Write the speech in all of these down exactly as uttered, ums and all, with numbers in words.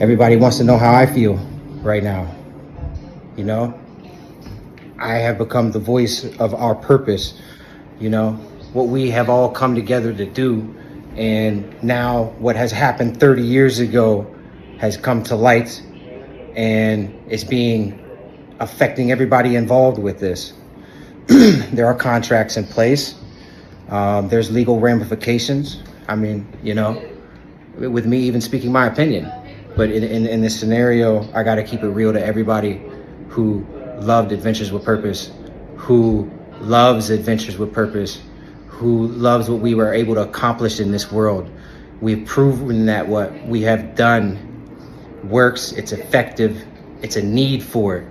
Everybody wants to know how I feel right now. You know, I have become the voice of our purpose, you know, what we have all come together to do. And now what has happened thirty years ago has come to light, and it's being affecting everybody involved with this. There are contracts in place. Um, there's legal ramifications. I mean, you know, with me even speaking my opinion, but in, in, in this scenario, I got to keep it real to everybody who loved Adventures with Purpose, who loves Adventures with Purpose, who loves what we were able to accomplish in this world. We've proven that what we have done works, it's effective, it's a need for it.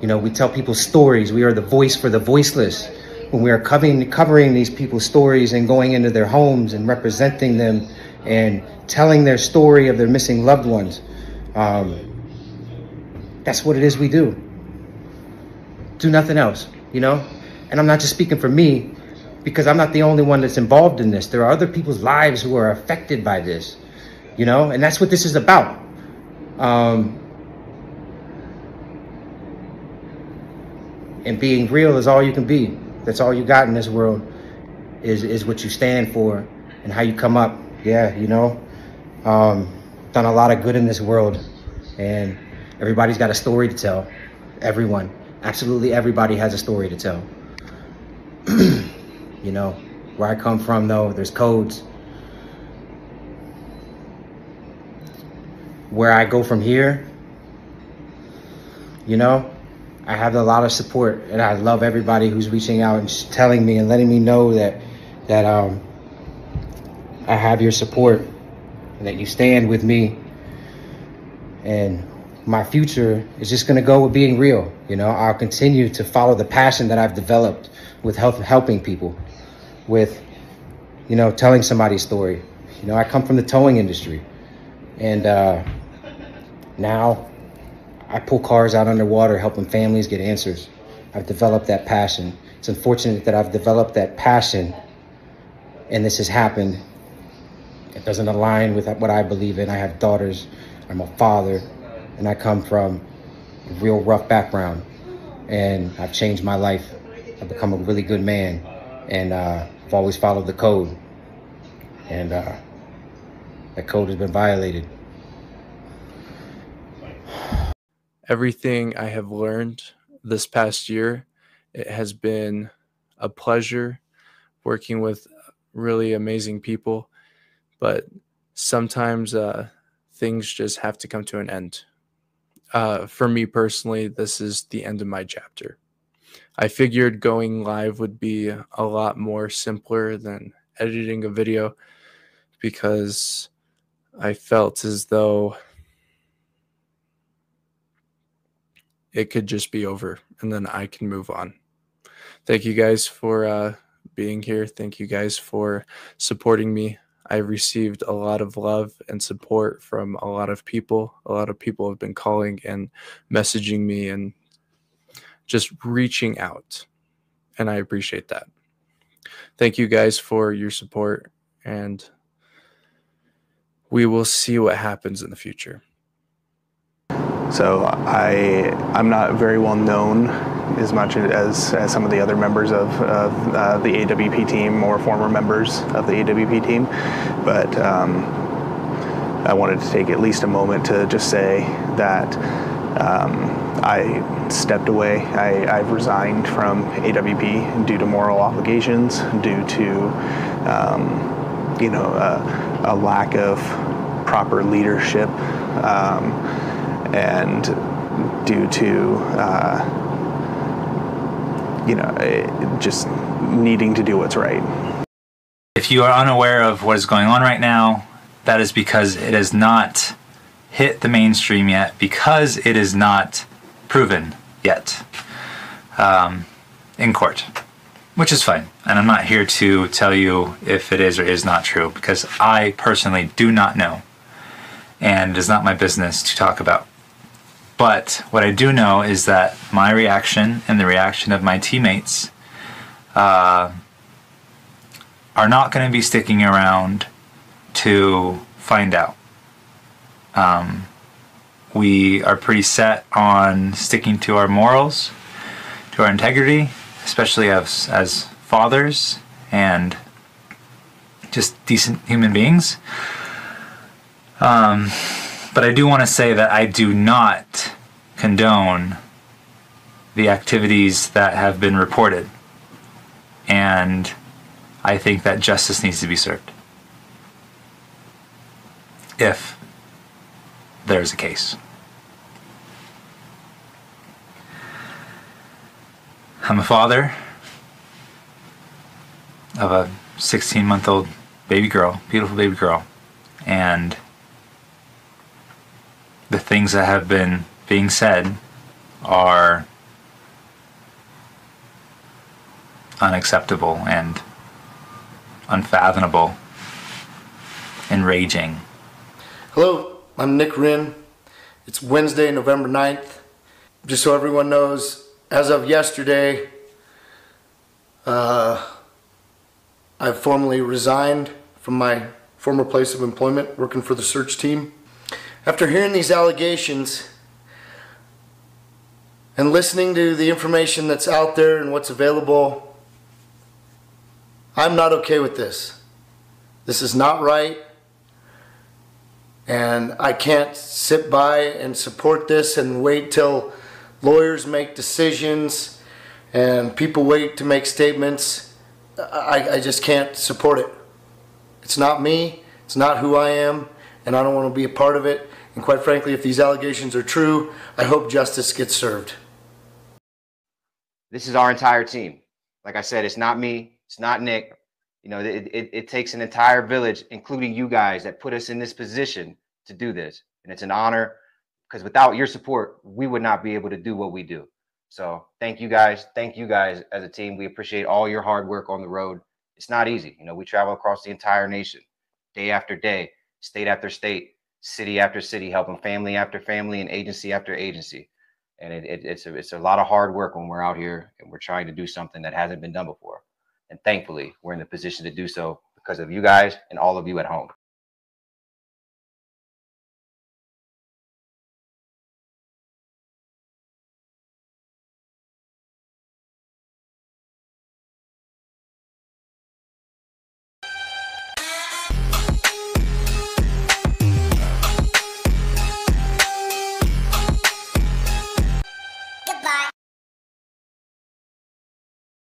You know, we tell people stories. We are the voice for the voiceless. When we are covering, covering these people's stories and going into their homes and representing them and telling their story of their missing loved ones, um, that's what it is we do. Do nothing else, you know? And I'm not just speaking for me, because I'm not the only one that's involved in this. There are other people's lives who are affected by this, you know? And that's what this is about. Um, and being real is all you can be. That's all you got in this world, is, is what you stand for and how you come up. Yeah, you know, um, done a lot of good in this world, and everybody's got a story to tell. Everyone, absolutely everybody has a story to tell. You know, where I come from though, there's codes. Where I go from here, you know, I have a lot of support, and I love everybody who's reaching out and telling me and letting me know that that um, I have your support and that you stand with me. And my future is just gonna go with being real. You know, I'll continue to follow the passion that I've developed with help, helping people, with, you know, telling somebody's story. You know, I come from the towing industry, and uh, now I pull cars out underwater, helping families get answers. I've developed that passion. It's unfortunate that I've developed that passion and this has happened. It doesn't align with what I believe in. I have daughters, I'm a father, and I come from a real rough background, and I've changed my life. I've become a really good man, and uh, I've always followed the code, and uh, that code has been violated. Everything I have learned this past year, it has been a pleasure working with really amazing people, but sometimes uh, things just have to come to an end. Uh, for me personally, this is the end of my chapter. I figured going live would be a lot more simpler than editing a video, because I felt as though it could just be over and then I can move on. Thank you guys for uh, being here. Thank you guys for supporting me. I received a lot of love and support from a lot of people. A lot of people have been calling and messaging me and just reaching out, and I appreciate that. Thank you guys for your support, and we will see what happens in the future. So I, I'm not very well known as much as, as some of the other members of, of uh, the A W P team, or former members of the A W P team, but um, I wanted to take at least a moment to just say that um, I stepped away. I, I've resigned from A W P due to moral obligations, due to um, you know, uh, a lack of proper leadership, um, and due to uh, you know, it, just needing to do what's right. If you are unaware of what is going on right now, that is because it has not hit the mainstream yet, because it is not proven yet um, in court, which is fine. And I'm not here to tell you if it is or is not true, because I personally do not know, and it is not my business to talk about. But what I do know is that my reaction and the reaction of my teammates uh, are not going to be sticking around to find out. Um, we are pretty set on sticking to our morals, to our integrity, especially as, as fathers and just decent human beings. Um, but I do want to say that I do not condone the activities that have been reported. And I think that justice needs to be served, if there's a case. I'm a father of a sixteen-month-old baby girl, beautiful baby girl, and the things that have been being said are unacceptable and unfathomable, enraging. Hello, I'm Nick Rinn. It's Wednesday, November ninth. Just so everyone knows, as of yesterday, uh, I've formally resigned from my former place of employment, working for the search team. After hearing these allegations and listening to the information that's out there and what's available, I'm not okay with this. This is not right, and I can't sit by and support this and wait till lawyers make decisions and people wait to make statements. I, I just can't support it. It's not me, it's not who I am, and I don't want to be a part of it. And quite frankly, if these allegations are true, I hope justice gets served. This is our entire team. Like I said, it's not me. It's not Nick. You know, it, it, it takes an entire village, including you guys, that put us in this position to do this. And it's an honor, because without your support, we would not be able to do what we do. So thank you guys. Thank you guys as a team. We appreciate all your hard work on the road. It's not easy. You know, we travel across the entire nation, day after day, state after state, city after city, helping family after family and agency after agency. And it, it, it's, a, it's a lot of hard work when we're out here and we're trying to do something that hasn't been done before. And thankfully, we're in the position to do so because of you guys and all of you at home.